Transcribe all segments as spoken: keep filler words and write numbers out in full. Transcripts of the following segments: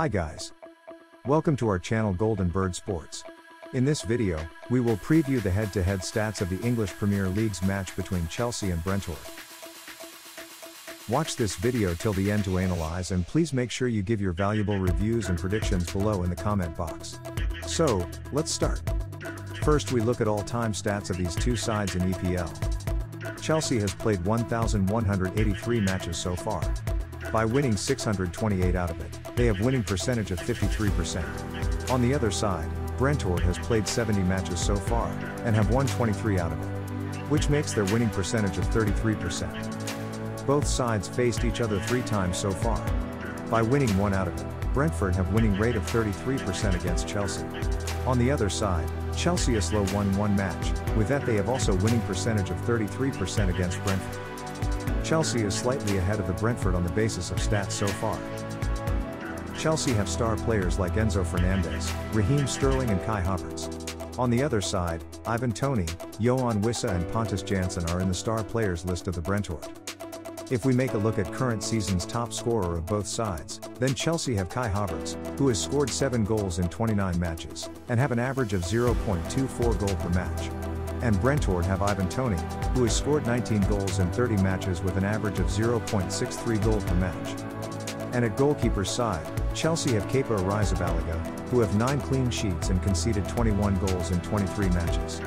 Hi guys. Welcome to our channel Golden Bird Sports. In this video, we will preview the head-to-head stats of the English Premier League's match between Chelsea and Brentford. Watch this video till the end to analyze, and please make sure you give your valuable reviews and predictions below in the comment box. So, let's start. First, we look at all-time stats of these two sides in E P L. Chelsea has played one thousand one hundred eighty-three matches so far. By winning six hundred twenty-eight out of it, they have winning percentage of fifty-three percent. On the other side, Brentford has played seventy matches so far, and have won twenty-three out of it, which makes their winning percentage of thirty-three percent. Both sides faced each other three times so far. By winning one out of it, Brentford have winning rate of thirty-three percent against Chelsea. On the other side, Chelsea is slow won one match, with that they have also winning percentage of thirty-three percent against Brentford. Chelsea is slightly ahead of the Brentford on the basis of stats so far. Chelsea have star players like Enzo Fernandez, Raheem Sterling and Kai Havertz. On the other side, Ivan Toney, Yoan Wissa and Pontus Janssen are in the star players list of the Brentford. If we make a look at current season's top scorer of both sides, then Chelsea have Kai Havertz, who has scored seven goals in twenty-nine matches, and have an average of zero point two four goal per match. And Brentford have Ivan Toney, who has scored nineteen goals in thirty matches with an average of zero point six three goal per match. And at goalkeeper's side, Chelsea have Kepa Arrizabalaga, who have nine clean sheets and conceded twenty-one goals in twenty-three matches.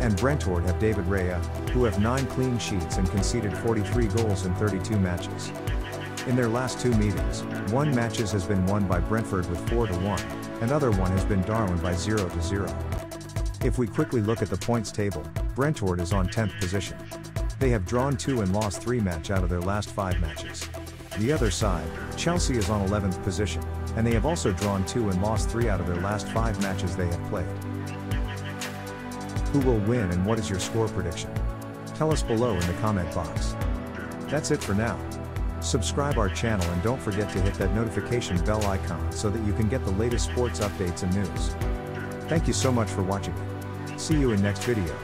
And Brentford have David Raya, who have nine clean sheets and conceded forty-three goals in thirty-two matches. In their last two meetings, one matches has been won by Brentford with four to one, another one has been Darwin by zero to zero. If we quickly look at the points table, Brentford is on tenth position. They have drawn two and lost three match out of their last five matches. The other side, Chelsea is on eleventh position, and they have also drawn two and lost three out of their last five matches they have played. Who will win and what is your score prediction? Tell us below in the comment box. That's it for now. Subscribe our channel and don't forget to hit that notification bell icon so that you can get the latest sports updates and news. Thank you so much for watching. See you in next video.